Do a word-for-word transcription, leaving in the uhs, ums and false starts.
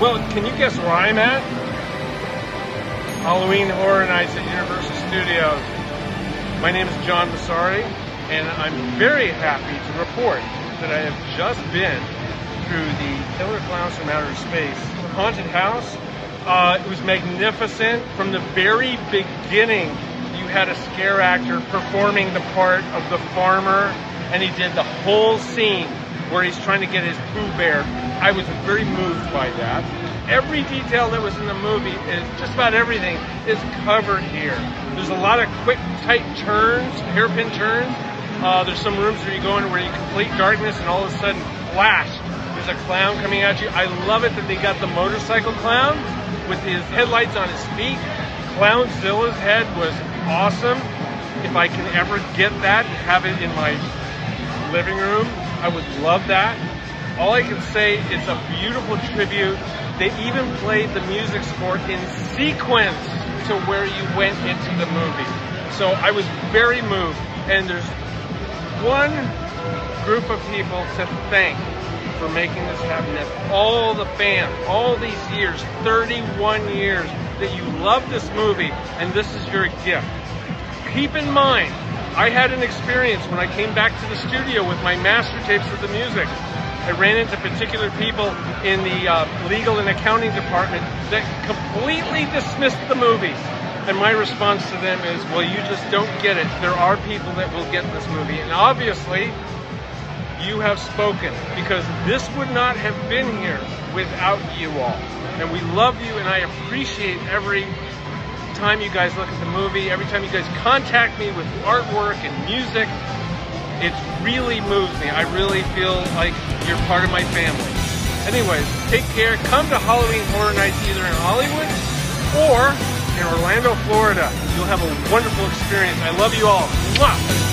Well, can you guess where I'm at? Halloween Horror Nights at Universal Studios. My name is John Massari, and I'm very happy to report that I have just been through the Killer Klowns from Outer Space haunted house. Uh, it was magnificent from the very beginning. You had a scare actor performing the part of the farmer, and he did the whole scene where he's trying to get his Pooh Bear. I was very moved by that. Every detail that was in the movie, is just about everything, is covered here. There's a lot of quick, tight turns, hairpin turns. Uh, there's some rooms where you go in where you complete darkness and all of a sudden, flash, there's a clown coming at you. I love it that they got the motorcycle clown with his headlights on his feet. Clownzilla's head was awesome. If I can ever get that and have it in my living room, I would love that. All I can say is a beautiful tribute. They even played the music score in sequence to where you went into the movie. So I was very moved. And there's one group of people to thank for making this happen. That's all the fans, all these years, thirty-one years, that you love this movie, and this is your gift. Keep in mind, I had an experience when I came back to the studio with my master tapes of the music. I ran into particular people in the uh, legal and accounting department that completely dismissed the movie. And my response to them is, well, you just don't get it. There are people that will get this movie. And obviously, you have spoken, because this would not have been here without you all. And we love you, and I appreciate every time you guys look at the movie, every time you guys contact me with artwork and music. It really moves me. I really feel like you're part of my family. Anyways, take care. Come to Halloween Horror Nights either in Hollywood or in Orlando, Florida. You'll have a wonderful experience. I love you all. Mwah!